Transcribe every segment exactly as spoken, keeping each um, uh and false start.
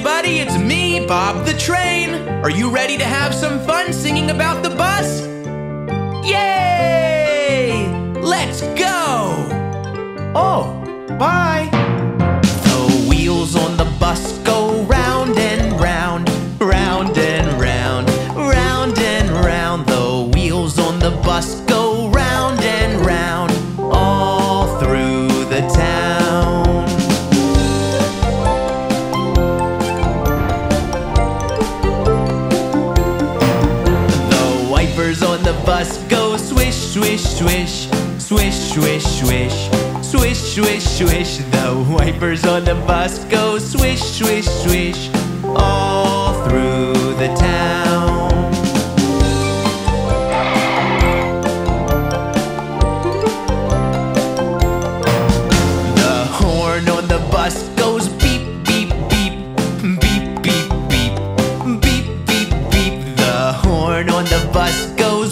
everybody, it's me, Bob the Train. Are you ready to have some fun singing about the bus? Yay! Let's go! Oh, bye! The wheels on the bus go round and round, round and round, round and round. The wheels on the bus go round and round, all through the town. On the bus go swish, swish, swish, swish, swish, swish, swish, swish, swish. The wipers on the bus go swish, swish, swish, all through the town. The horn on the bus goes beep, beep, beep, beep, beep, beep, beep, beep, beep. The horn on the bus goes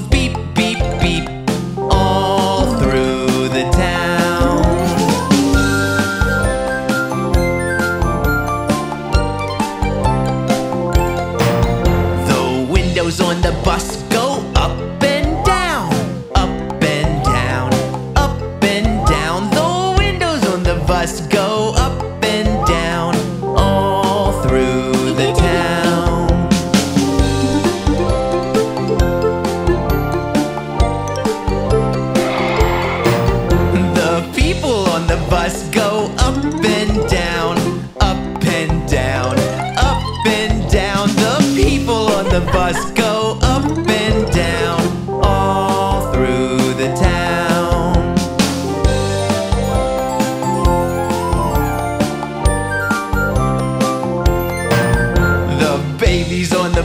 on the bus go up and down, up and down, up and down. The windows on the bus go up and down, all through the town. The people on the bus go up and down, up and down, up and down. The people on the bus go on the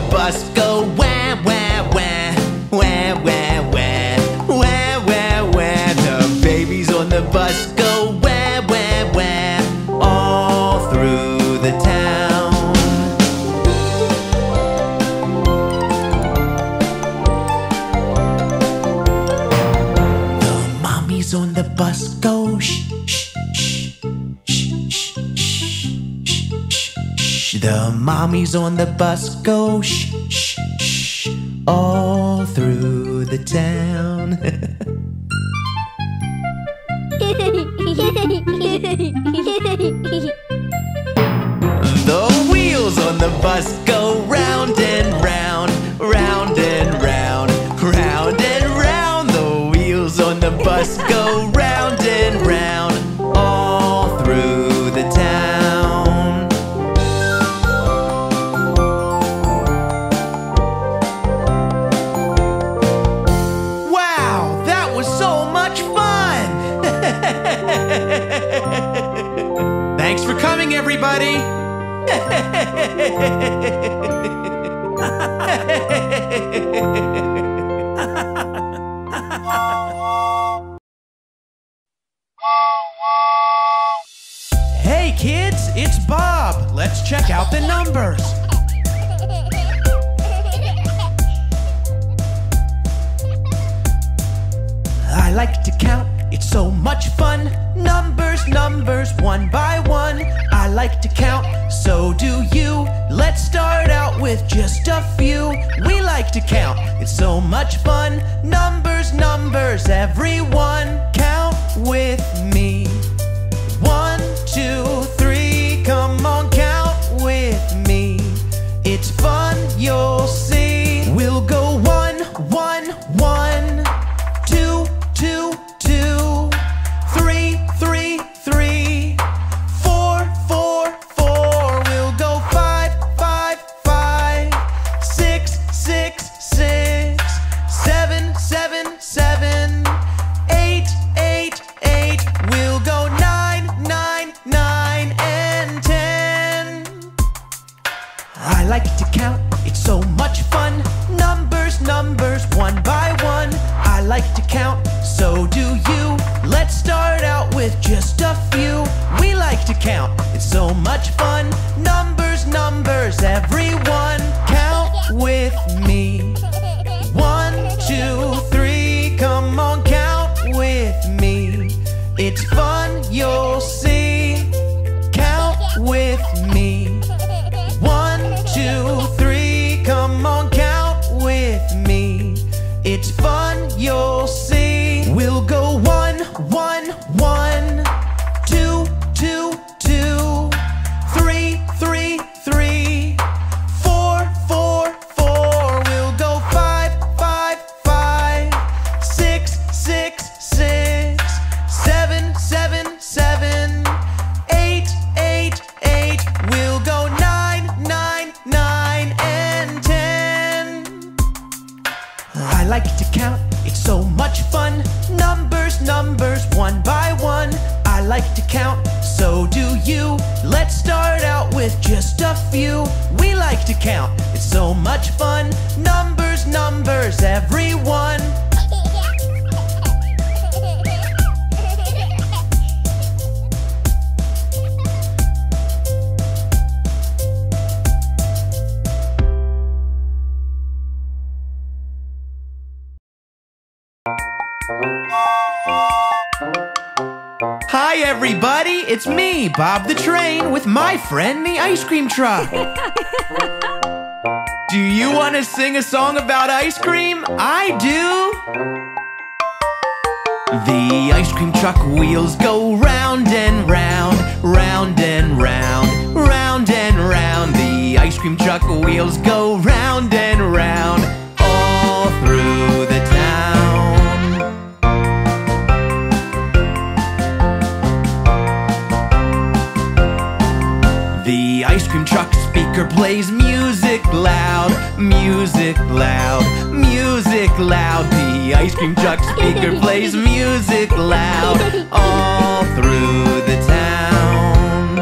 bus go wah, wah, wah, wah, wah, wah, wah, wah, wah. The babies on the bus go wah, wah, wah, all through the town. The mommies on the bus go shh, shh, shh, shh, shh, shh, shh. The mommies on the bus go shh, shh, shh, all through the town. The wheels on the bus go round and round, round and round, round and round. The wheels on the bus go round and round, all through the town. Thanks for coming, everybody! Hey kids, it's Bob. Let's check out the numbers. I like to count. It's so much fun. Numbers, numbers, one by one. I like to count, so do you. Let's start out with just a few. We like to count, it's so much fun. Numbers, numbers, everyone. Count with me. One, two, three, come on, count with me. It's fun, you'll see. We'll go one, one, one, two, two, two, three, three, three, four, four, four. We'll go five, five, five, six, six, six, seven, seven, seven, eight, eight, eight. We'll go nine, nine, nine, and ten. I like to count, it's so much fun. Numbers, numbers, one by one. I like to count, so do you. Let's start out with just a few. We like to count, it's so much fun. Numbers, numbers, everyone. Count with me. One, two, three, come on, count with me. It's fun, you'll see. Count with me. Let's start out with just a few. We like to count, it's so much fun. Numbers, numbers, everyone. Hi everybody, it's me, Bob the Train, with my friend the ice cream truck. Do you want to sing a song about ice cream? I do. The ice cream truck wheels go round and round, round and round, round and round. The ice cream truck wheels go round and round, all through the town. The ice cream truck speaker plays music loud, music loud, music loud. The ice cream truck speaker plays music loud, all through the town.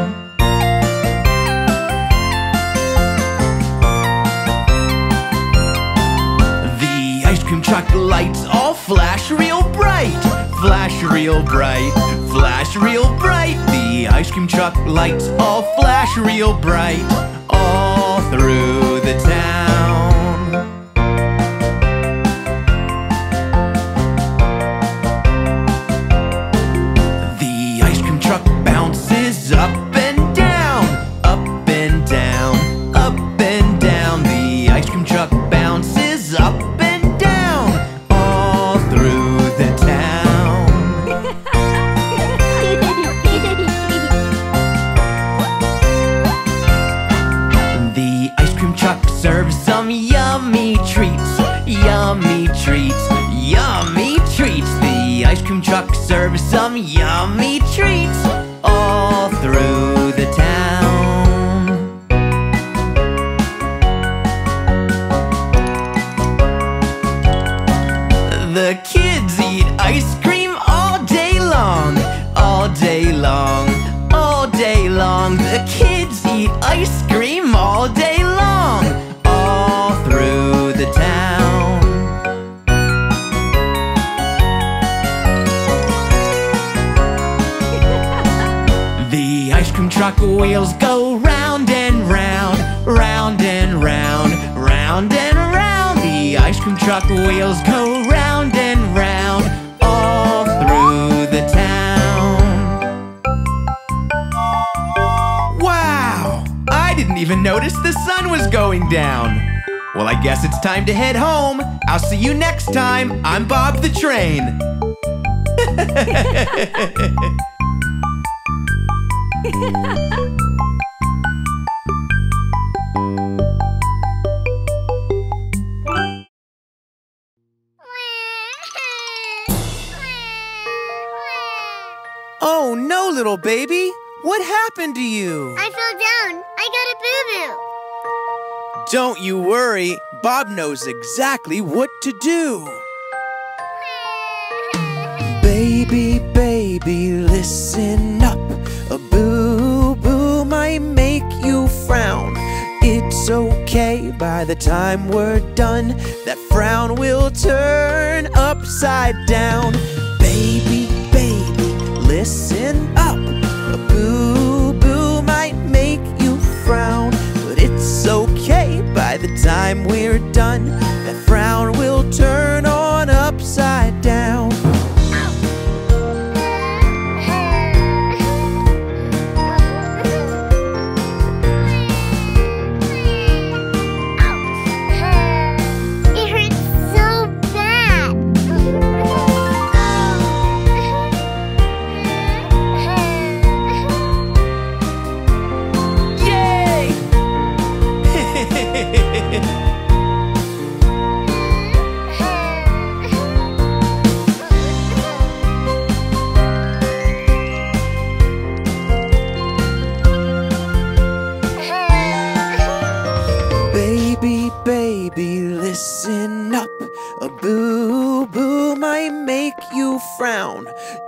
The ice cream truck lights all flash real bright, flash real bright, flash real bright. The ice cream truck lights all flash real bright, all through the town. The ice cream truck bounces up and down, up and down, up and down. The ice cream truck bounces up and down, all through the town. Serve some yummy treats, yummy treats, yummy treats. The ice cream truck serves some yummy treats, all through the town. The kids eat ice cream all day long, all day long, all day long. The kids eat ice cream all day long, all through the town. The ice cream truck wheels go round and round, round and round, round and round. The ice cream truck wheels go round and round, all through the town. Wow! I didn't even notice the sun was going down. Well, I guess it's time to head home. I'll see you next time. I'm Bob the Train. Oh no, little baby. What happened to you? I fell down. I got a boo-boo. Don't you worry, Bob knows exactly what to do. Baby, baby, listen up. A boo-boo might make you frown. It's okay, by the time we're done, that frown will turn upside down. Baby, baby, listen up. A boo-boo might make you frown. It's okay, by the time we're done, that frown will turn on upside down. frown.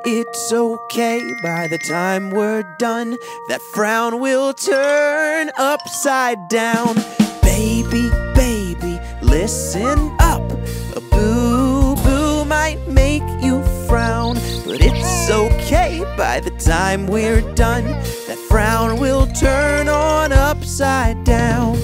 It's okay, by the time we're done, that frown will turn upside down. Baby, baby, listen up. A boo-boo might make you frown, but it's okay, by the time we're done, that frown will turn on upside down.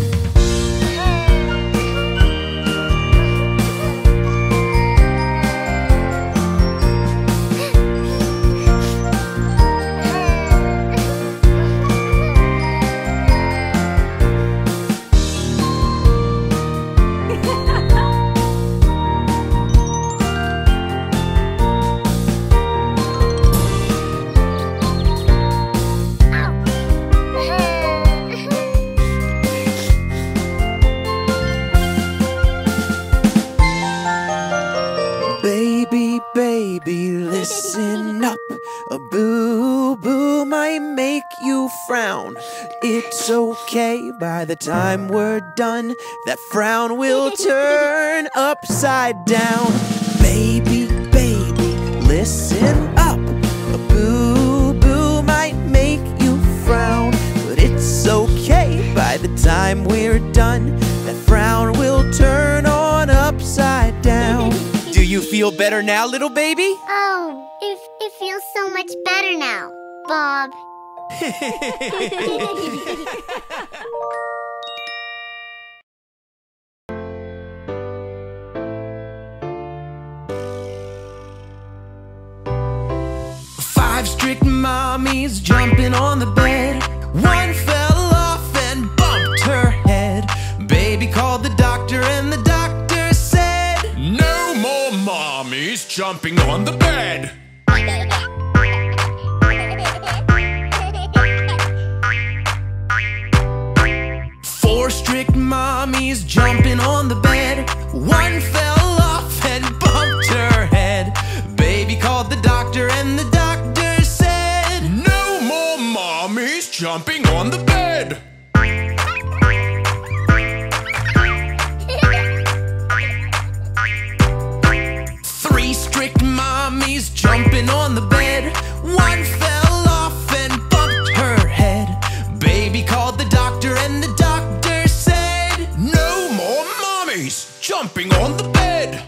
Baby, baby, listen up. A boo-boo might make you frown. It's okay, by the time we're done, that frown will turn upside down. Baby, baby, listen up. A boo-boo might make you frown, but it's okay, by the time we're done, that frown will turn on upside down. Do you feel better now, little baby? Oh, it, it feels so much better now, Bob. Five strict mommies jumping on the bed. One fell off and bumped her head. Baby called the doctor and the doctor said, no more mommies jumping on the bed. Four strict mommies jumping on the bed. One fell off and bumped her head. Baby called the doctor and the doctor said, no more mommies jumping on the bed. Mommy's jumping on the bed. One fell off and bumped her head. Baby called the doctor and the doctor said, no more mommies jumping on the bed.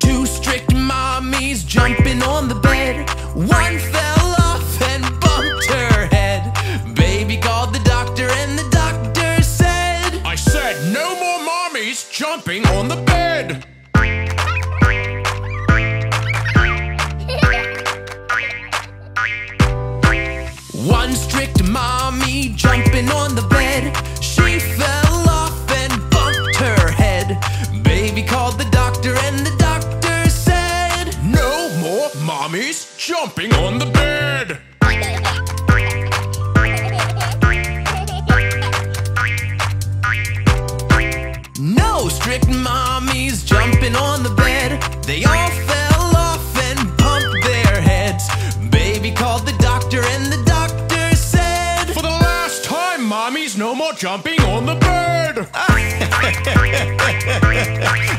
Two strict mommies jumping on the bed. One fell off and bumped her head. Baby called the doctor and the doctor said, no more mommies jumping on the bed. One strict mommy jumping on the bed. She fell off and bumped her head. Baby called the doctor and the doctor said, no more mommies jumping on the bed. No strict mommies jumping on the bed. They all fell off and bumped their heads. Baby called the doctor and the doctor said, for the last time, mommies, no more jumping on the bed.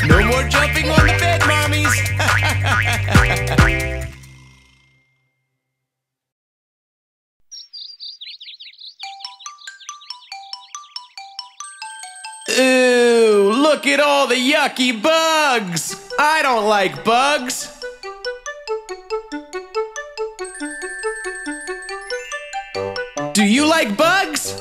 No more jumping on the bed, mommies. Ooh, look at all the yucky bugs! I don't like bugs! Do you like bugs?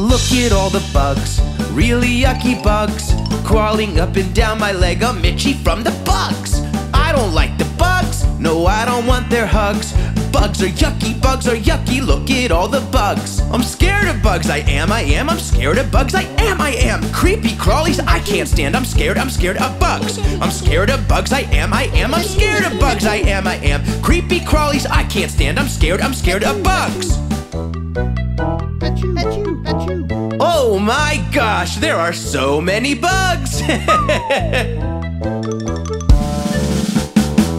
Look at all the bugs, really yucky bugs, crawling up and down my leg. I'm itchy from the bugs. I don't like the bugs, no, I don't want their hugs. Bugs are yucky, bugs are yucky, look at all the bugs. I'm scared of bugs, I am, I am, I'm scared of bugs, I am, I am. Creepy crawlies, I can't stand, I'm scared, I'm scared of bugs. I'm scared of bugs, I am, I am, I'm scared of bugs, I am, I am. Creepy crawlies, I can't stand, I'm scared, I'm scared of bugs. Oh my gosh, there are so many bugs!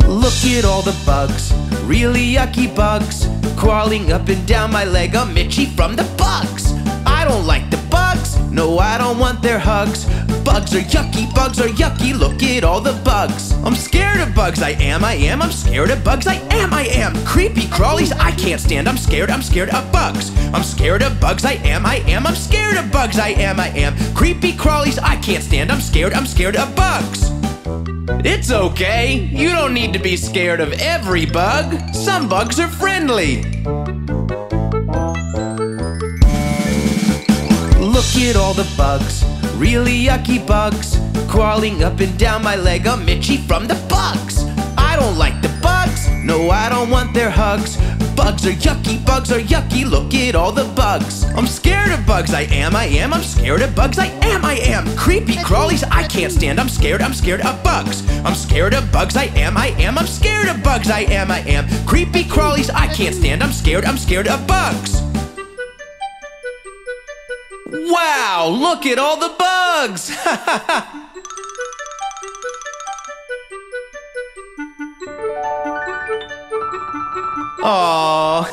Look at all the bugs, really yucky bugs crawling up and down my leg. I'm itchy from the bugs. I don't like the bugs. No, I don't want their hugs. Bugs are yucky, bugs are yucky, look at all the bugs. I'm scared of bugs, I am, I am, I'm scared of bugs, I am, I am. Creepy crawlies, I can't stand, I'm scared, I'm scared of bugs. I'm scared of bugs, I am, I am, I'm scared of bugs, I am, I am. Creepy crawlies, I can't stand, I'm scared, I'm scared of bugs. It's okay, you don't need to be scared of every bug. Some bugs are friendly. Look at all the bugs. Really yucky bugs crawling up and down my leg. I'm itchy from the bugs. I don't like the bugs. No, I don't want their hugs. Bugs are yucky, bugs are yucky, look at all the bugs. I'm scared of bugs, I am, I am, I'm scared of bugs, I am, I am. Creepy crawlies, I can't stand, I'm scared, I'm scared of bugs. I'm scared of bugs, I am, I am, I'm scared of bugs, I am, I am. Creepy crawlies, I can't stand, I'm scared, I'm scared of bugs. Wow, look at all the bugs! Aww.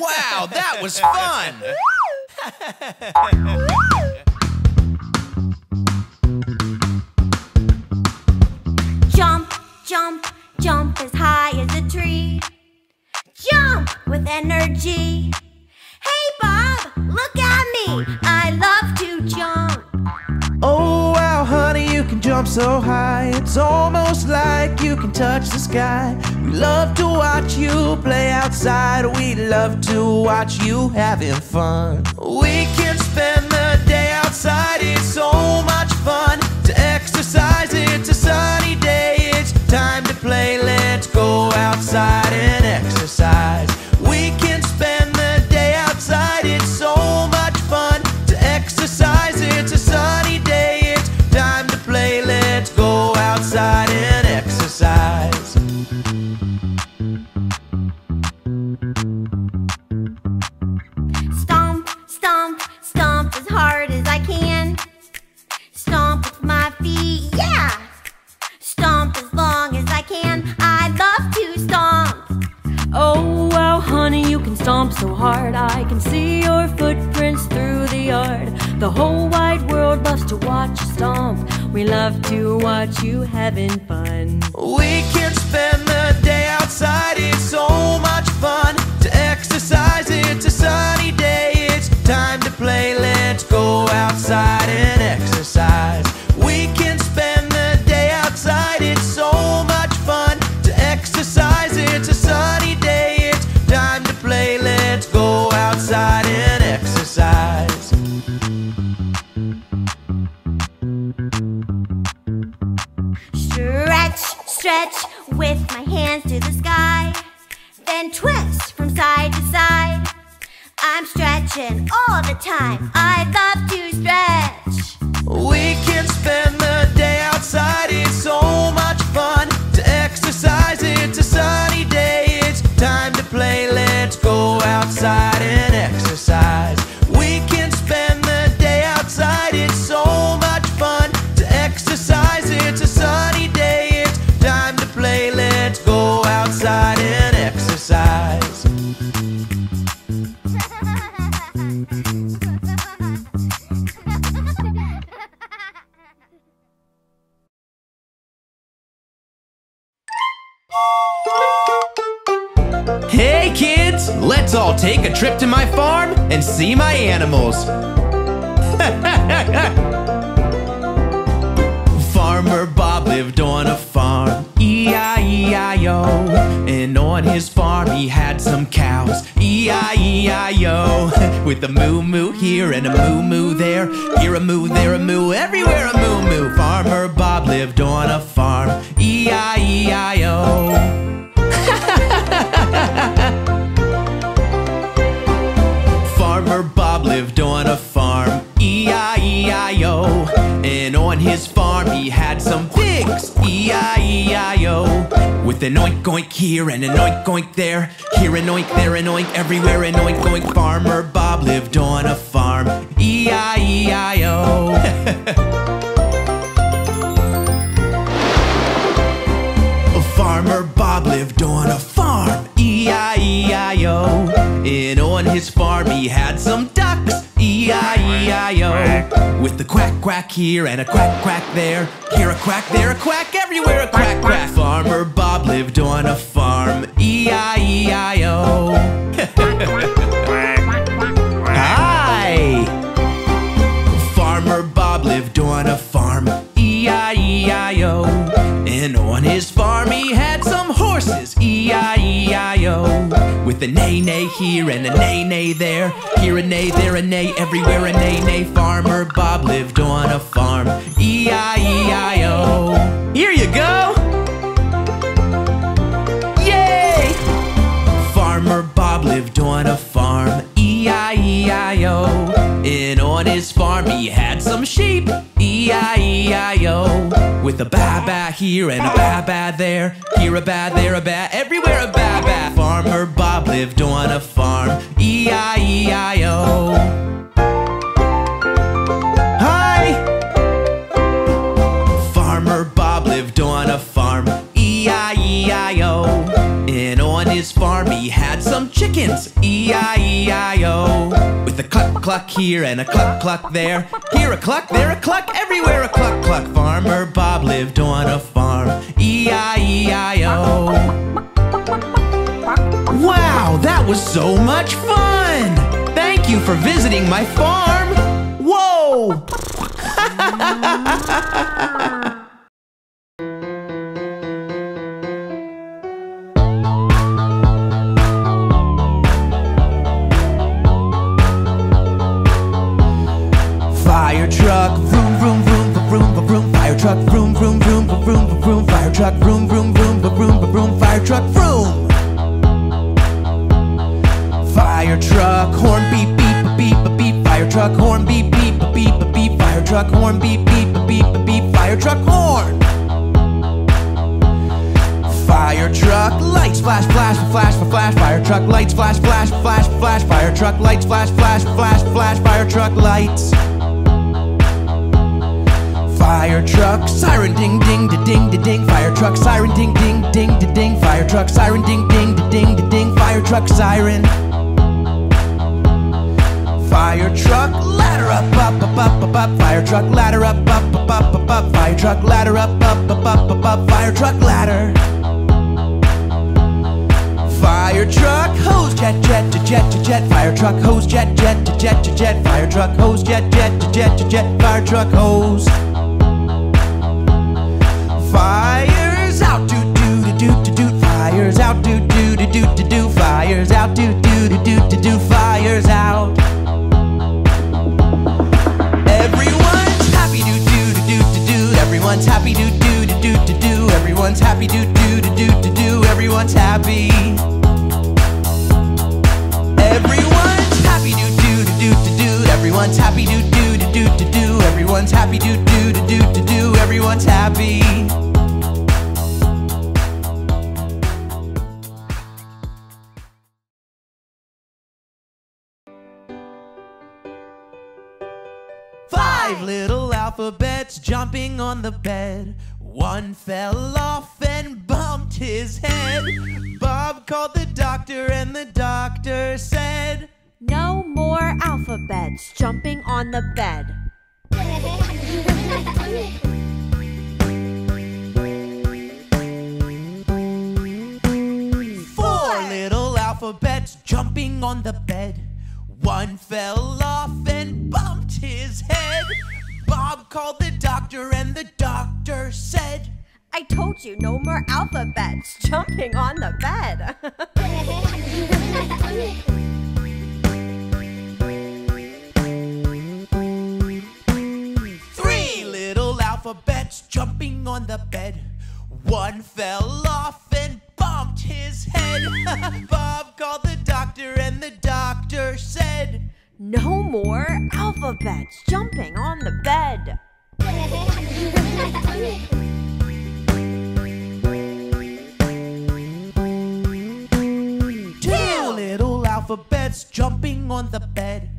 Wow, that was fun! Jump, jump, jump as high as a tree. Jump with energy. Hey Bob, look at me, I love to jump. Oh wow honey, you can jump so high. It's almost like you can touch the sky. We love to watch you play outside. We love to watch you having fun. We can spend the day outside. It's so much fun to exercise. It's a sunny day, it's time to play. Let's go outside and exercise. We can spend the day outside. It's so much fun to exercise. It's a sunny day, it's time to play. Let's go outside and exercise. Stomp, stomp, stomp as hard as I can. Stomp with my feet, yeah. Stomp as long as I can. I love to stomp. Oh wow honey, you can stomp so hard. I can see your footprints through the yard. The whole wide world loves to watch you stomp. We love to watch you having fun. We can spend the day outside. It's so much fun to exercise. It's a sunny day, it's time to play. Let's go outside and exercise. We can spend the day outside. It's so much fun to exercise. It's a sunny day, it's time to play. Let's go outside and exercise. Stretch, stretch with my hands to the sky. Then twist from side to side. I'm stretching all the time. I love to stretch. We can spend the day outside. It's so much fun to exercise. It's a sunny day, it's time to play. Let's go outside and exercise. We can spend the day outside. It's so much fun to exercise. It's a sunny day, it's time to play. Let's go outside and exercise. Hey kids, let's all take a trip to my farm and see my animals. Farmer Bob lived on a farm, E I E I O. And on his farm he had some cows, E I E I O. With a moo-moo here and a moo-moo there, here a moo, there a moo, everywhere a moo-moo. Farmer Bob lived on a farm, E I E I O. Farmer Bob lived on a farm, E I E I O. And on his farm he had some pigs, E I E I O. With an oink oink here and an oink oink there, here an oink, there an oink, everywhere an oink oink. Farmer Bob lived on a farm, E I E I O. E I O. And on his farm he had some ducks, E I E I O. With the quack quack here and a quack quack there, here a quack, there a quack, everywhere a quack quack. Farmer Bob lived on a farm, E I E I O. Hi! Farmer Bob lived on a farm, E I E I O. And on his farm he had some horses, E I E I O. With a neigh neigh here and a neigh neigh there, here a neigh, there a neigh, everywhere a neigh neigh. Farmer Bob lived on a farm, E I E I O. Here you go! Yay! Farmer Bob lived on a farm, E I E I O. And on his farm he had some sheep, E I E I O. With a ba-ba here and a ba-ba there, here a ba, there a ba, everywhere a ba-ba. Farmer Bob lived on a farm, E I E I O. Hi! Farmer Bob lived on a farm, E I E I O. And on his farm he had some chickens, E I E I O. With a cluck cluck here and a cluck cluck there, here a cluck, there a cluck, everywhere a cluck cluck. Farmer Bob lived on a farm, E I E I O. Wow, that was so much fun! Thank you for visiting my farm! Whoa! Fire truck, vroom vroom vroom vroom vroom. Fire truck, vroom vroom vroom vroom vroom. Fire truck, vroom vroom vroom vroom vroom. Fire truck, vroom. Fire truck, horn beep beep beep beep. Fire truck, horn beep beep beep beep. Fire truck, horn beep beep beep beep. Fire truck, horn. Fire truck, lights flash flash flash flash. Fire truck, lights flash flash flash flash. Fire truck, lights flash flash flash flash. Fire truck, lights. Fire truck, siren ding ding da ding da ding. Fire truck, siren ding ding ding da ding. Fire truck, siren ding ding da ding da ding. Fire truck, siren. Fire truck, ladder up up up up up. Fire truck, ladder up up up up up. Fire truck, ladder up up up up up. Fire truck, ladder. Fire truck, hose jet jet jet jet. Fire truck, hose jet jet jet jet. Fire truck, hose jet jet jet jet. Fire truck, hose. Fires out, do do do do do do. Fires out, do do do do do do. Fires out, do do do do do do. Fires out. Everyone's happy, do do do do do. Everyone's happy, do do do do do. Everyone's happy, do do do do do. Everyone's happy. Everyone's happy, do do do do do. Everyone's happy, do do do do do. Everyone's happy, do do do do do. Everyone's happy. Five little alphabets jumping on the bed. One fell off and bumped his head. Bob called the doctor and the doctor said, "No more alphabets jumping on the bed." Four little alphabets jumping on the bed. One fell off and bumped his head. Bob called the doctor and the doctor said, "I told you no more alphabets jumping on the bed." Three little alphabets jumping on the bed. One fell off and bumped his head. Bob called the doctor and the doctor said, "No more alphabets jumping on the bed." Two little alphabets jumping on the bed.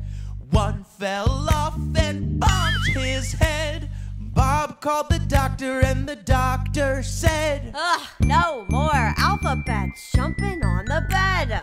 One fell off and bumped his head. Bob called the doctor and the doctor said, "Ugh, no more alphabets jumping on the bed."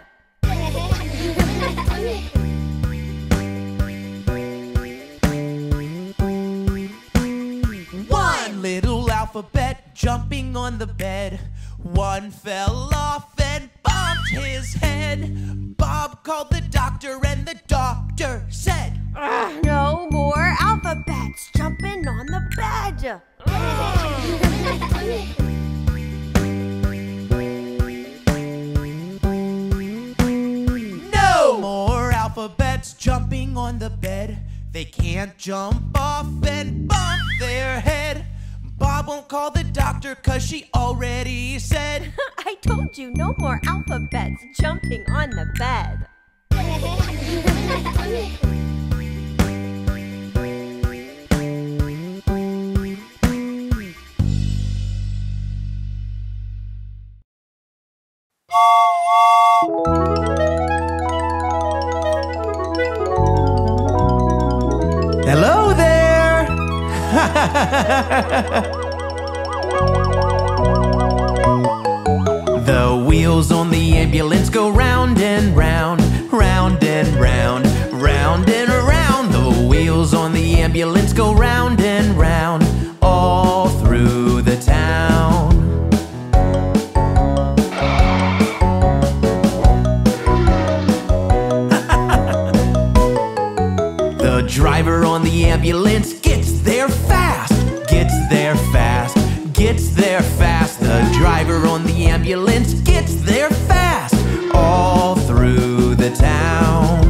One little alphabet jumping on the bed. One fell off and bumped his head. Bob called the doctor and the doctor said, Ugh, no more alphabets jumping on the bed. No more alphabets jumping on the bed. They can't jump off and bump their head. Bob won't call the doctor cause she already said, I told you no more alphabets jumping on the bed. Hello there! The wheels on the ambulance go round and round, round and round, round and around. The wheels on the ambulance go round and round, all through the town. The driver on the ambulance gets there fast, gets there fast, gets there fast. The driver on the ambulance gets there fast, all through the town.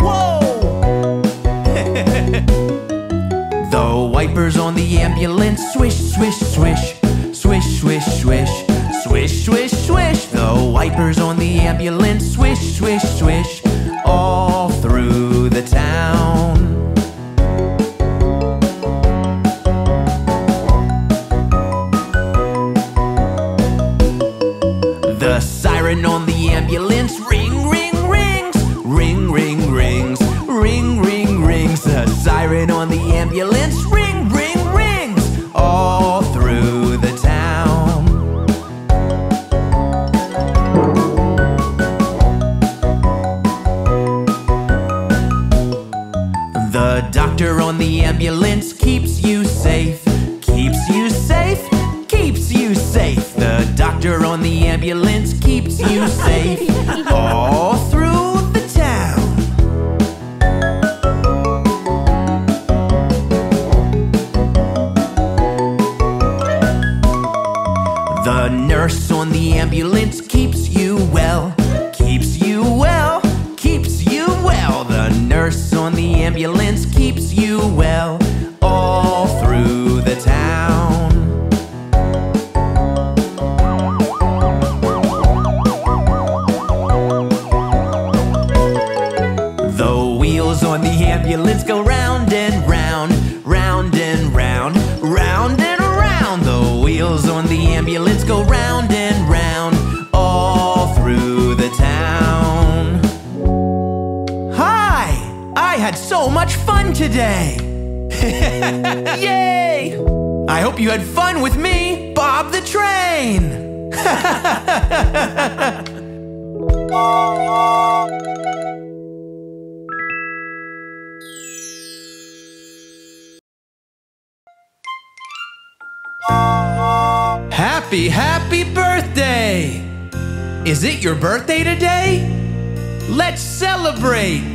Whoa! The wipers on the ambulance swish, swish, swish, swish, swish, swish. Swish, swish, swish, the wipers on the ambulance, swish, swish, swish, all through the town. The siren on the ambulance, ring, ring, rings, ring, ring, rings, ring, ring, rings. The siren on the ambulance, ring, ring, rings, all through the town. The doctor on the ambulance keeps you safe, keeps you safe, keeps you safe. The doctor on the ambulance keeps you safe, all through the town. The nurse on the ambulance keeps you well, keeps you well, keeps you well. The nurse on the ambulance keeps you well, all through the town. The wheels on the ambulance go round and round, round and round, round and around. The wheels on the ambulance go round and round, all through the town. I had so much fun today! Yay! I hope you had fun with me, Bob the Train! Happy, happy birthday! Is it your birthday today? Let's celebrate!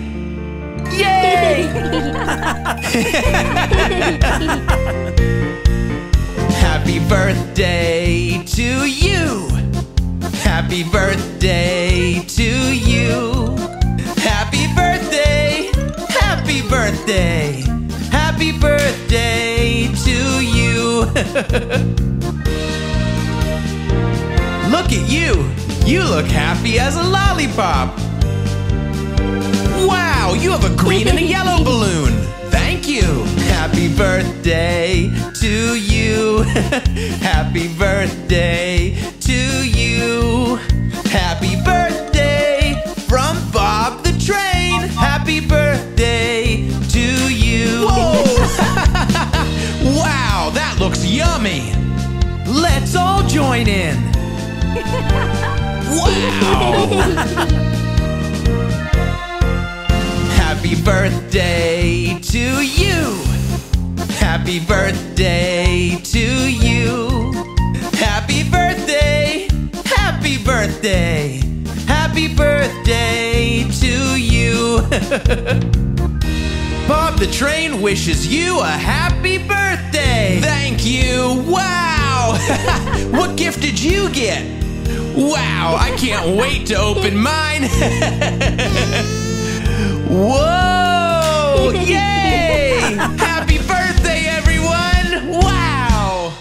Yay! Happy birthday to you. Happy birthday to you. Happy birthday, happy birthday, happy birthday to you. Look at you. You look happy as a lollipop. Wow, you have a green and a yellow balloon. Thank you. Happy birthday to you. Happy birthday to you. Happy birthday from Bob the Train. Happy birthday to you. Whoa. Wow, that looks yummy. Let's all join join in. Wow! Happy birthday to you. Happy birthday to you. Happy birthday. Happy birthday. Happy birthday to you. Bob the Train wishes you a happy birthday. Thank you. Wow. What gift did you get? Wow, I can't wait to open mine. Whoa! Yay! Happy birthday, everyone! Wow!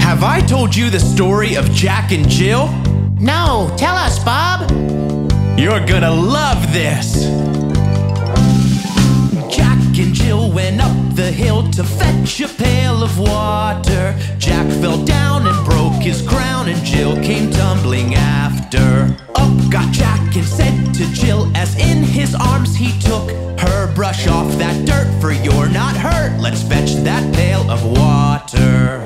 Have I told you the story of Jack and Jill? No, tell us, Bob. You're gonna love this. Jack and Jill went up the hill to fetch a pail of water. Jack fell down and broke his crown, and Jill came tumbling after. Up got Jack and said to Jill, as in his arms he took her, brush off that dirt, for you're not hurt. Let's fetch that pail of water.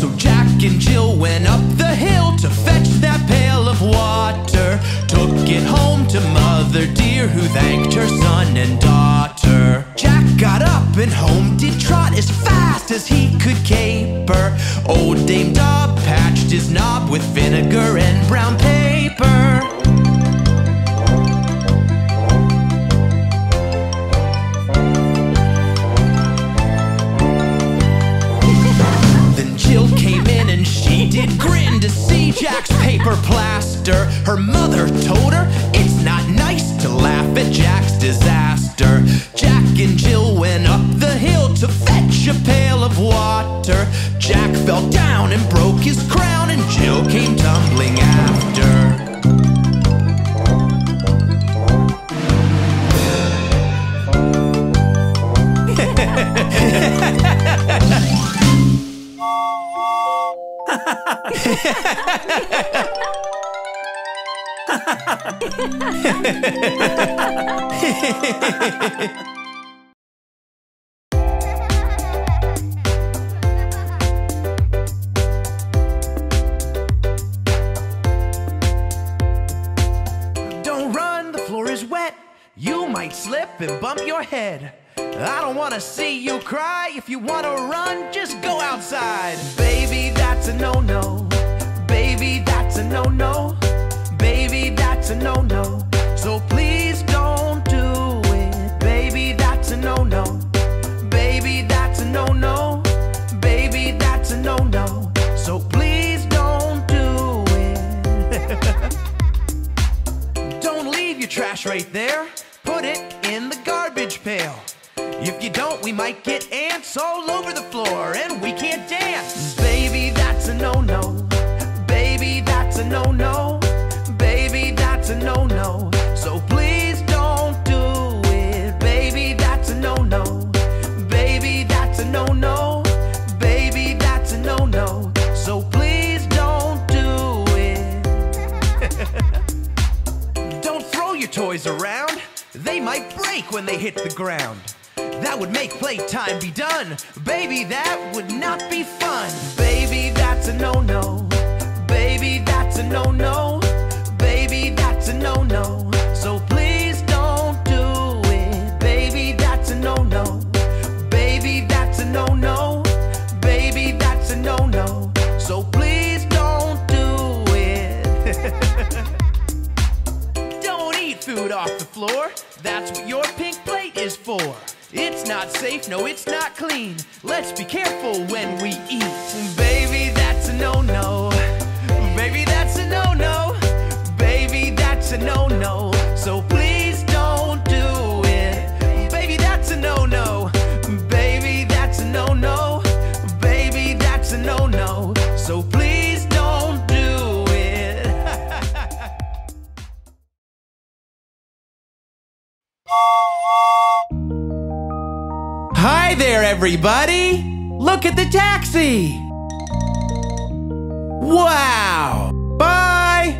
So Jack and Jill went up the hill to fetch that pail of water. Took it home to Mother Dear, who thanked her son and daughter. Jack got up and home did trot as fast as he could caper. Old Dame Dob patched his knob with vinegar and brown paper. To see Jack's paper plaster, her mother told her it's not nice to laugh at Jack's disaster. Jack and Jill went up the hill to fetch a pail of water. Jack fell down and broke his crown, and Jill came tumbling after. Don't run, the floor is wet. You might slip and bump your head. I don't wanna see you cry. If you wanna run, just go outside. Baby, that's a no-no. Baby, that's a no-no. Baby, that's a no-no. So please don't do it. Baby, that's a no-no. Baby, that's a no-no. Baby, that's a no-no. So please don't do it. Don't leave your trash right there. Put it in the garbage pail. If you don't, we might get ants all over the floor, and we can't dance. Baby, that's a no-no. Baby, that's a no-no. Baby, that's a no-no. So please don't do it. Baby, that's a no-no. Baby, that's a no-no. Baby, that's a no-no. So please don't do it. Don't throw your toys around. They might break when they hit the ground. That would make playtime be done. Baby, that would not be fun. Baby, that's a no-no. Baby, that's a no-no. Baby, that's a no-no. So please don't do it. Baby, that's a no-no. Baby, that's a no-no. Baby, that's a no-no. So please don't do it. Don't eat food off the floor. That's what your pink plate is for. It's not safe, no, it's not clean. Let's be careful when we eat. Baby, that's a no-no. Baby, that's a no-no. Baby, that's a no-no. So please don't do it. Baby, that's a no-no. Baby, that's a no-no. Baby, that's a no-no. So please don't do it. Hi there, everybody! Look at the taxi! Wow! Bye!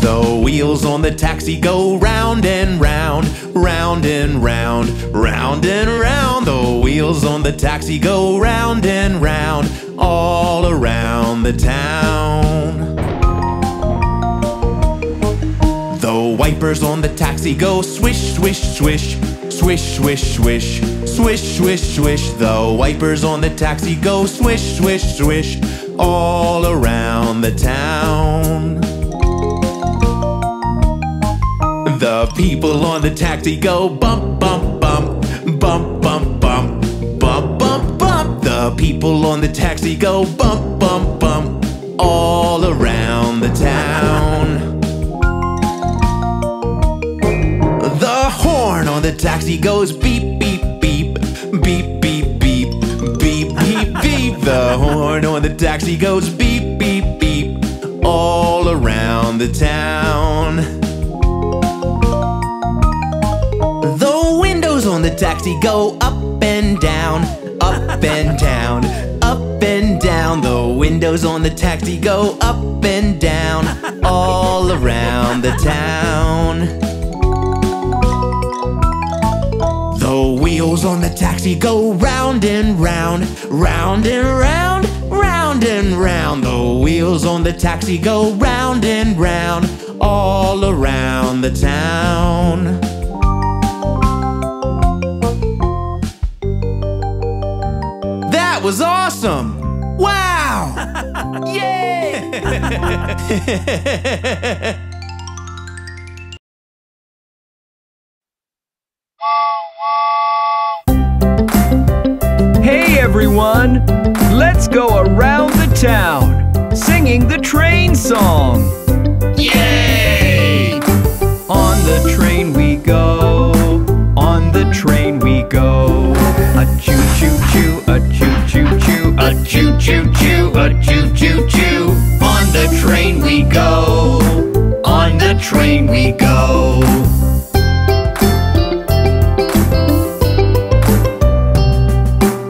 The wheels on the taxi go round and round, round and round, round and round. The wheels on the taxi go round and round, all around the town. The wipers on the taxi go swish, swish, swish, swish, swish, swish, swish, swish, swish. The wipers on the taxi go swish, swish, swish, all around the town. The people on the taxi go bump, bump, bump, bump, bump, bump, bump, bump, bump. The people on the taxi go bump, bump, bump, all around the town. The horn on the taxi goes beep, beep, beep, beep, beep, beep, beep, beep, beep. The horn on the taxi goes beep, beep, beep, all around the town. The windows on the taxi go up and down, up and down, up and down. The windows on the taxi go up and down, all around the town. The wheels on the taxi go round and round, round and round, round and round. The wheels on the taxi go round and round, all around the town. That was awesome! Wow! Yay! Hey everyone! Let's go around the town singing the train song! Yay! On the train we go, on the train we go. A choo-choo-choo, a choo-choo-choo, a choo-choo-choo, a choo-choo-choo. On the train we go, on the train we go.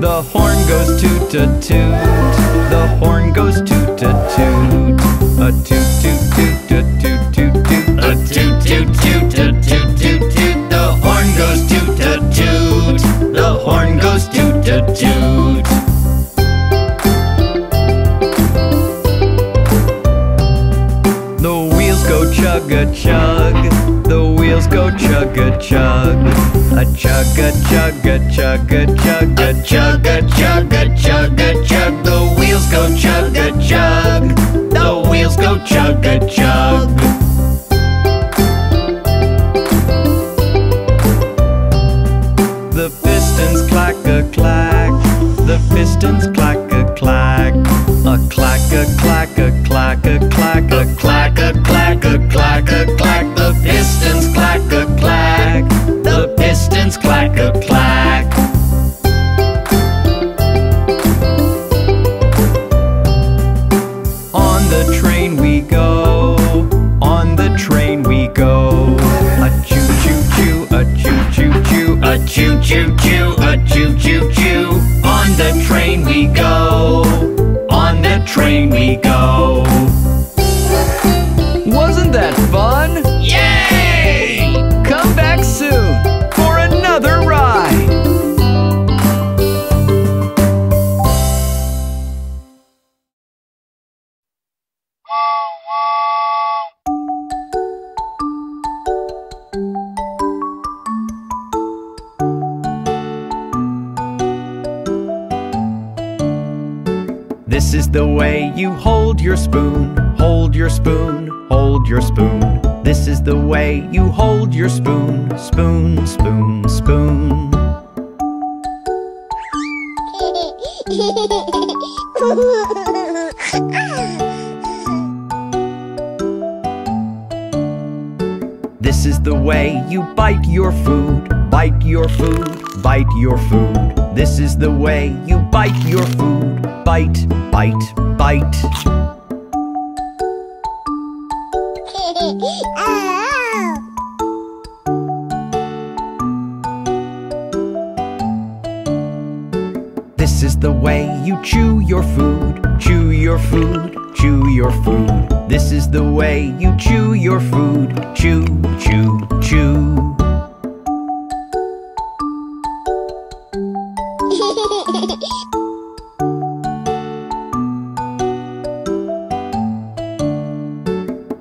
The horn goes toot-a-toot, the horn goes toot-a-toot. A toot-toot-toot-a-toot-toot-toot, a toot-toot-toot-a-toot-toot-toot. The horn goes toot-a-toot, the horn goes toot-a-toot. The wheels go chug-a-chug, the wheels go chug-a-chug. A chug-a-chug-a-chug-a-chug, a chug-a-chug-a-chug-a-chug. The wheels go chug-a-chug, the wheels go chug-a-chug. Clack, the pistons clack a clack, a clack a clack a clack a clack a clack a clack a clack a clack. The pistons clack a clack, the pistons clack a clack. On the train we go, on the train we go. A choo choo choo, a choo choo choo, a choo choo choo, a choo choo choo. On the train we go, on the train we go. Wasn't that fun? Yay! Come back soon for another ride. This is the way you hold your spoon, hold your spoon, hold your spoon. This is the way you hold your spoon, spoon, spoon, spoon. This is the way you bite your food, bite your food, bite your food. This is the way you bite your food, bite, bite, bite. Oh. This is the way you chew your food, chew your food, chew your food. This is the way you chew your food, chew, chew, chew.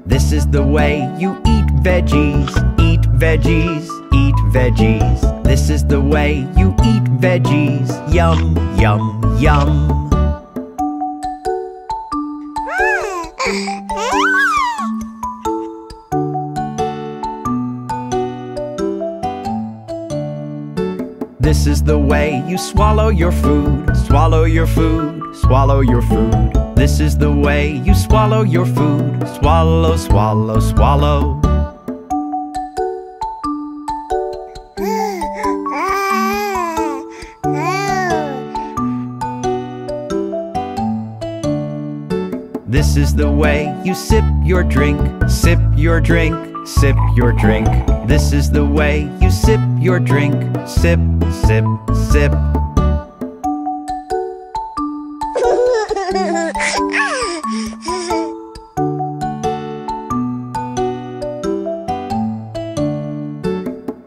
This is the way you eat veggies, eat veggies, eat veggies. This is the way you eat veggies, yum, yum, yum. This is the way you swallow your food, swallow your food, swallow your food. This is the way you swallow your food, swallow, swallow, swallow. This is the way you sip your drink, sip your drink, sip your drink. This is the way you sip your drink, sip, sip, sip.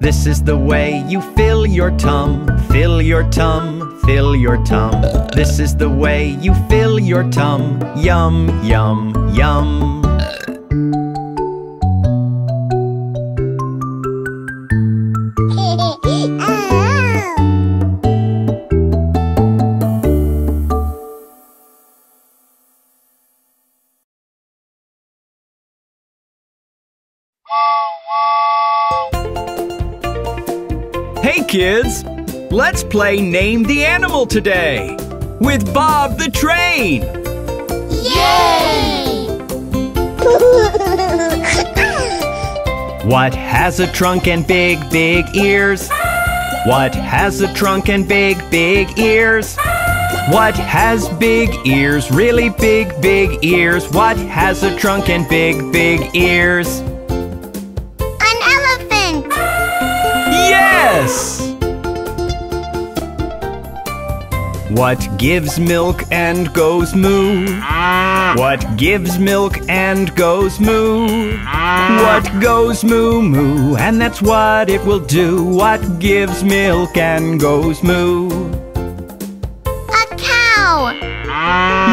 This is the way you fill your tum, fill your tum, fill your tum. This is the way you fill your tum, yum, yum, yum. Kids, let's play Name the Animal today with Bob the Train! Yay! What has a trunk and big, big ears? What has a trunk and big, big ears? What has big ears, really big, big ears? What has a trunk and big, big ears? An elephant! Yes! What gives milk and goes moo? What gives milk and goes moo? What goes moo moo? And that's what it will do. What gives milk and goes moo? A cow!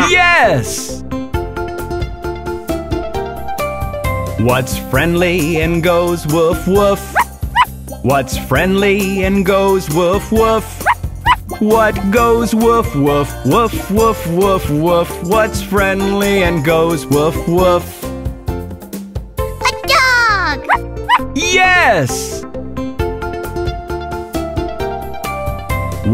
Yes! What's friendly and goes woof woof? What's friendly and goes woof woof? What goes woof woof, woof woof woof woof? What's friendly and goes woof woof? A dog! Yes!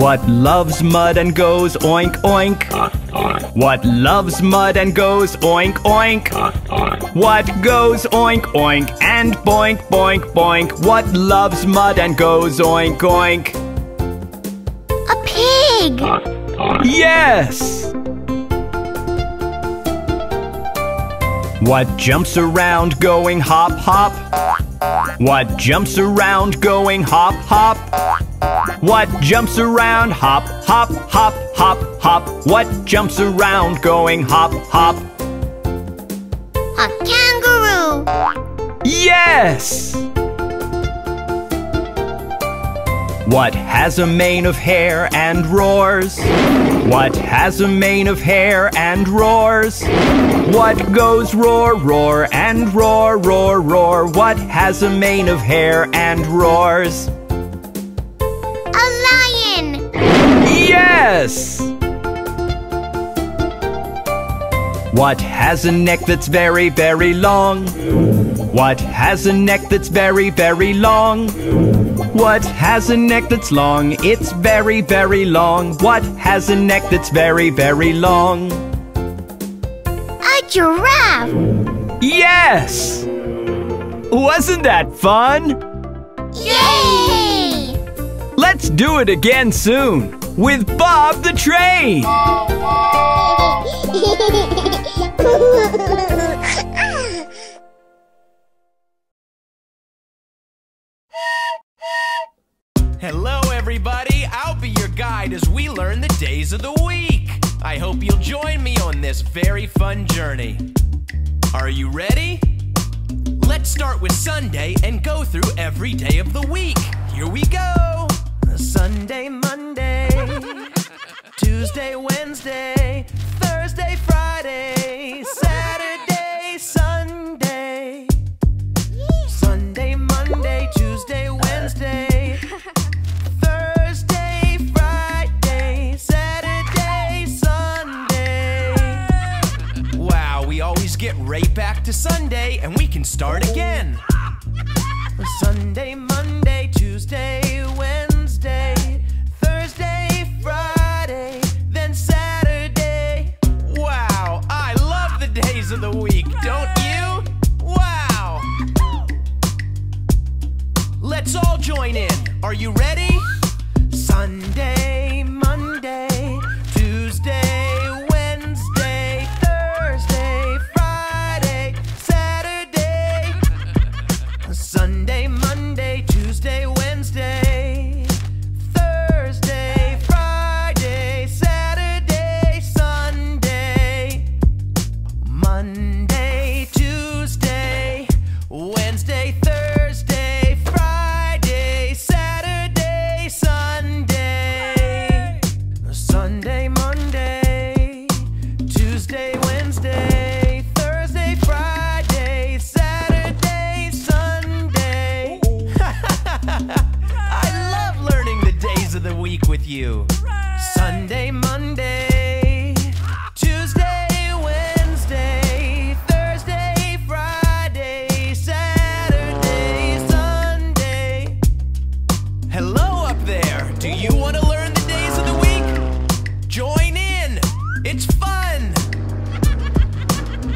What loves mud and goes oink oink? What loves mud and goes oink oink? What goes oink oink and boink boink boink? What loves mud and goes oink oink? Yes! What jumps around going hop hop? What jumps around going hop hop? What jumps around hop hop hop hop hop? What jumps around going hop hop? A kangaroo! Yes! What has a mane of hair and roars? What has a mane of hair and roars? What goes roar, roar, and roar, roar, roar? What has a mane of hair and roars? A lion! Yes! What has a neck that's very, very long? What has a neck that's very, very long? What has a neck that's long? It's very, very long. What has a neck that's very, very long? A giraffe! Yes! Wasn't that fun? Yay! Let's do it again soon with Bob the Train! as we learn the days of the week. I hope you'll join me on this very fun journey. Are you ready? Let's start with Sunday and go through every day of the week. Here we go! Sunday, Monday, Tuesday, Wednesday, Thursday, Friday, Saturday, Sunday. Sunday, Monday, Tuesday, Wednesday, Thursday, Friday, Saturday, Sunday. Wow, we always get right back to Sunday and we can start again. Sunday, Monday, Tuesday, Wednesday, Thursday, Friday, then Saturday. Wow, I love the days of the week, don't you? Wow! Let's all join in. Are you ready? Sunday, Monday, Tuesday, Wednesday, Thursday, Friday, Saturday. Sunday, Monday, Tuesday, Wednesday. You. Sunday, Monday, Tuesday, Wednesday, Thursday, Friday, Saturday, Sunday. Hello up there! Do you want to learn the days of the week? Join in! It's fun!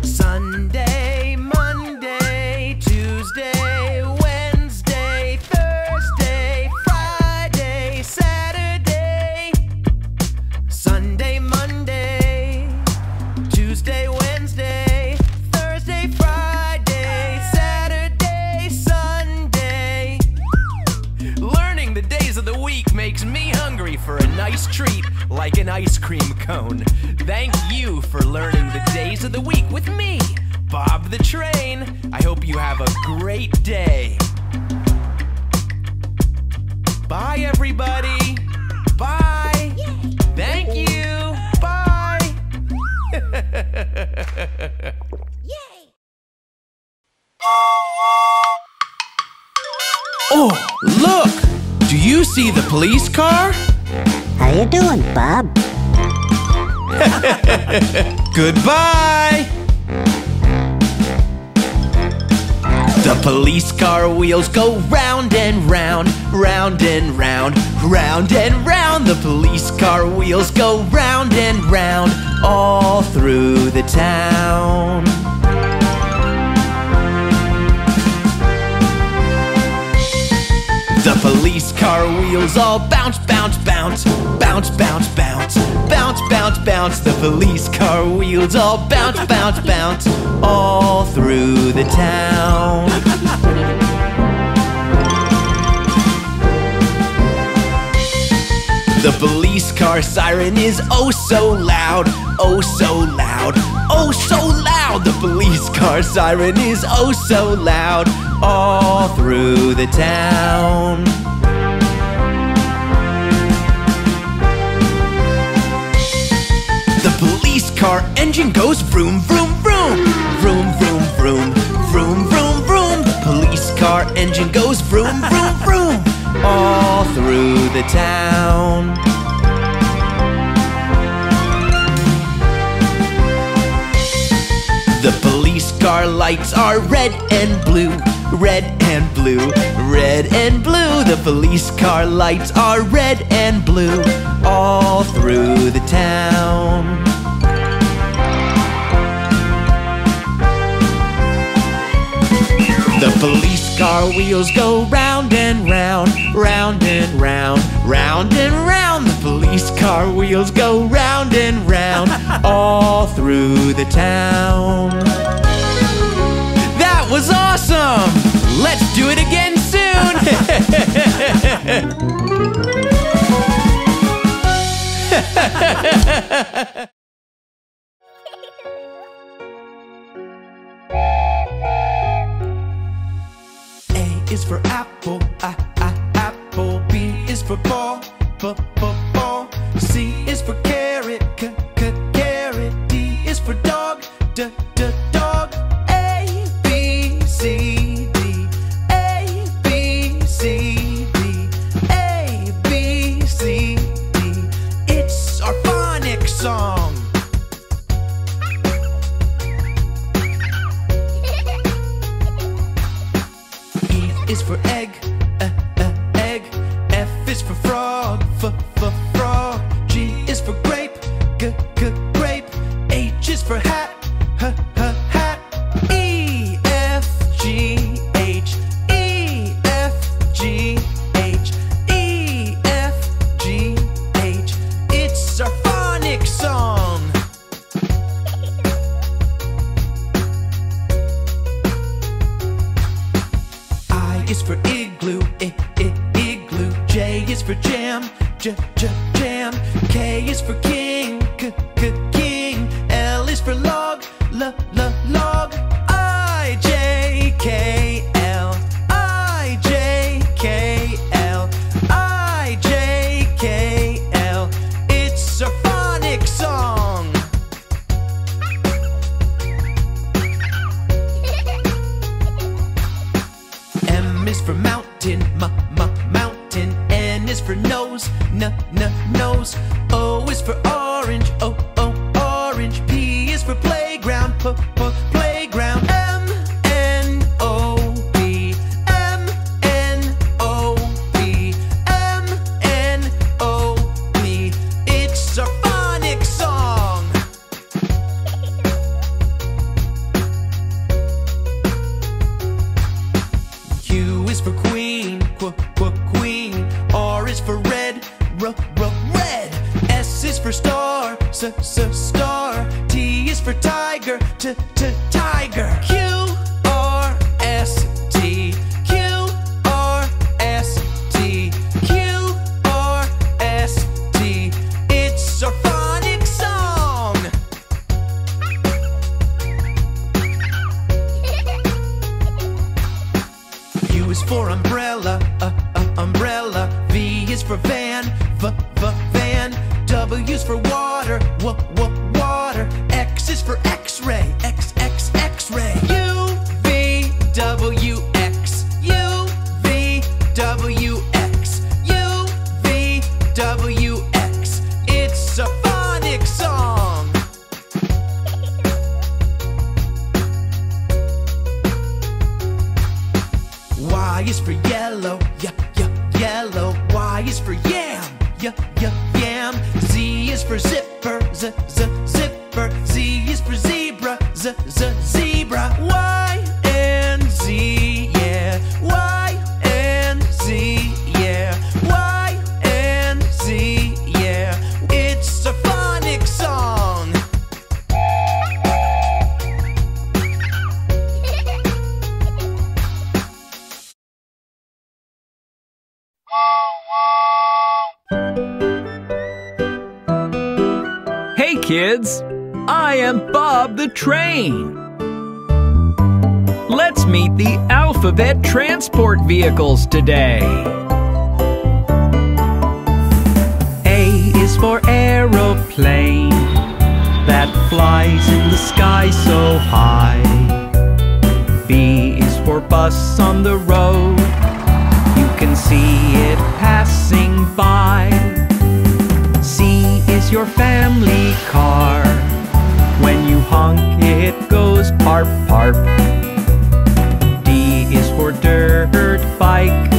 Sunday, Monday, Tuesday, Wednesday, Thursday, Friday, Saturday. For a nice treat, like an ice cream cone. Thank you for learning the days of the week with me, Bob the Train. I hope you have a great day. Bye, everybody. Bye. Thank you. Bye. Oh, look! Do you see the police car? How you doing, Bob? Goodbye! The police car wheels go round and round, round and round, round and round. The police car wheels go round and round all through the town. The police car wheels all bounce, bounce, bounce, bounce, bounce, bounce, bounce, bounce, bounce. The police car wheels all bounce, bounce, bounce, all through the town. The police car siren is oh so loud, oh so loud, oh so loud. The police car siren is oh so loud all through the town. The police car engine goes vroom, vroom, vroom. Vroom, vroom, vroom, vroom, vroom, vroom. The police car engine goes vroom, vroom, vroom all through the town. The police car lights are red and blue, red and blue, red and blue. The police car lights are red and blue all through the town. The police car wheels go round and round, round and round, round and round. The police car wheels go round and round all through the town. That was awesome! Let's do it again soon! A is for apple, I, I, apple. B is for ball, b, b, ball. C is for carrot, c, c, carrot. D is for dog, d, d, dog. A, B, C. Song. E is for egg, uh, uh, egg. F is for frog, f, f, frog. G is for grape, g, g, grape. H is for hat, h, h, hat. E, F, G, H. E, F, G, H. E, F, G, H. It's our song. I is for igloo, I, I, igloo. J is for jam, j, j, jam. K is for king, k, k, king. L is for log, l, l, log. I, J, K, L. I, J, K, L. I, J, K, L. It's a song. M is for mountain, m, m, mountain. N is for nose, n, n, nose. O is for orange, o, o, orange. P is for playground, p, p, playground. M, N, O, P. M, N, O, P. M, N, O, P. It's a song. Q is for queen, qu, qu, queen. R is for red, r, r, red. S is for star, s, s, star. T is for tiger, t, t, tiger. Q, R, S, T. Q, R, S, T. Q, R, S, T. It's a phonic song. U is for umbrella, uh, uh, umbrella. V is for van, v, v, van. W is for water, w, w, water. X is for X-ray, X, X, X-ray. U, V, W, X. U, V, W, X. U, V, W, X. It's a phonic song. Y is for yellow, y, y, yellow. Y is for yam, y, y, yam. Z is for zipper, z, z, zipper. Z is for zebra, z, z, zebra. Y and Z, yeah. Y and Z, yeah. Y and Z, yeah. It's a phonic song. Hey kids, I am Bob the Train. Let's meet the alphabet transport vehicles today. A is for aeroplane that flies in the sky so high. B is for bus on the road, you can see it passing by. C is your family car, when you honk it goes parp parp. D is for dirt bike,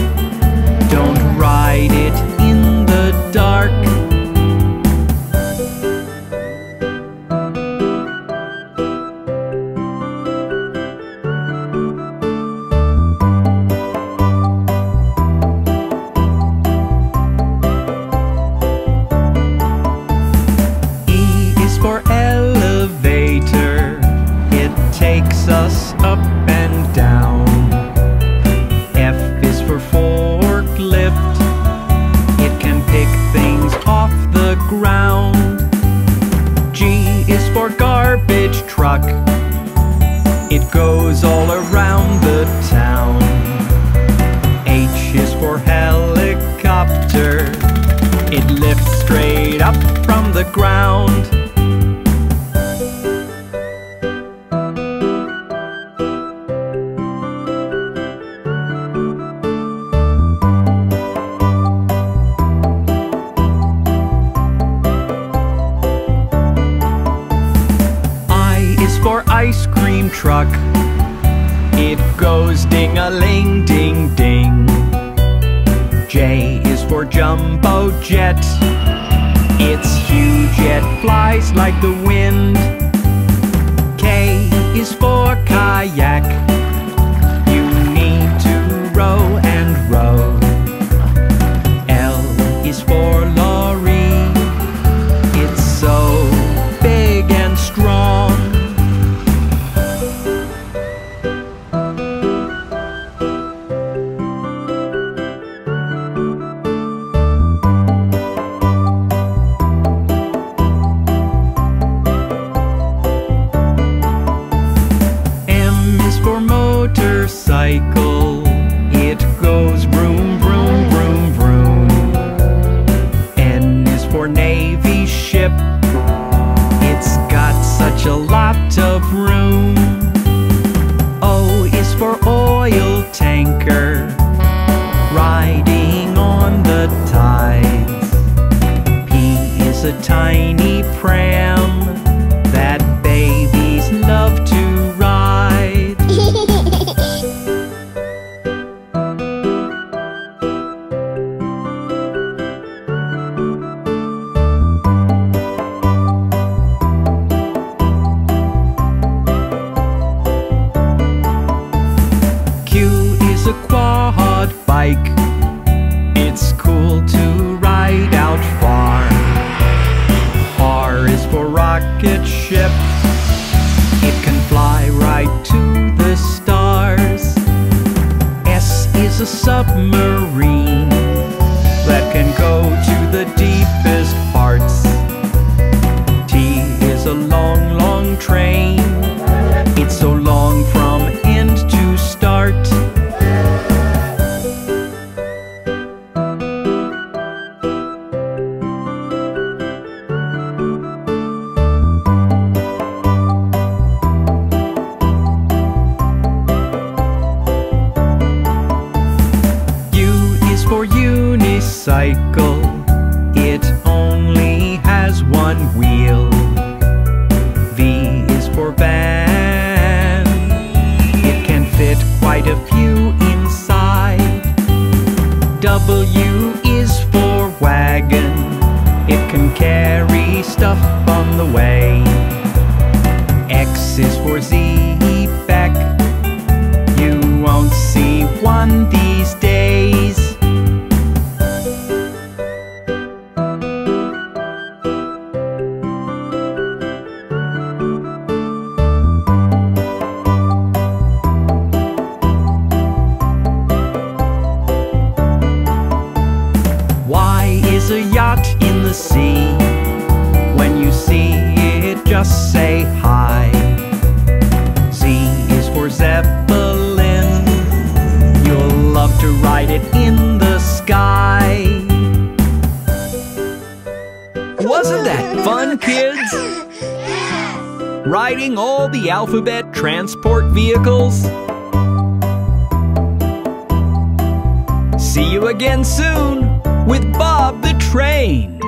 don't ride it in the dark. Takes us up Ding-a-ling, ding-ding. J is for jumbo jet. Its huge jet flies like the wind. K is for kayak. You need to row and row. L is for lorry. It's so big and strong. Motorcycle, it goes vroom, vroom, vroom, vroom. N is for Navy ship. It's got such a lot of room. O is for oil tanker, riding on the tides. P is a tiny pram that babies love to ride. It's cool to ride out far. R is for rocket ship. It can fly right to the stars. S is a submarine that can go to the deepest parts. T is a long, long train. It's so long from end to start. Cycle, it only has one wheel. V is for van. It can fit quite a few inside. W is for wagon. It can carry stuff on the way. X is for Z-back. You won't see one these days. See, when you see it, just say hi. Z is for Zeppelin. You'll love to ride it in the sky. Wasn't that fun, kids? Yes. Riding all the alphabet transport vehicles. See you again soon with Bob the Train.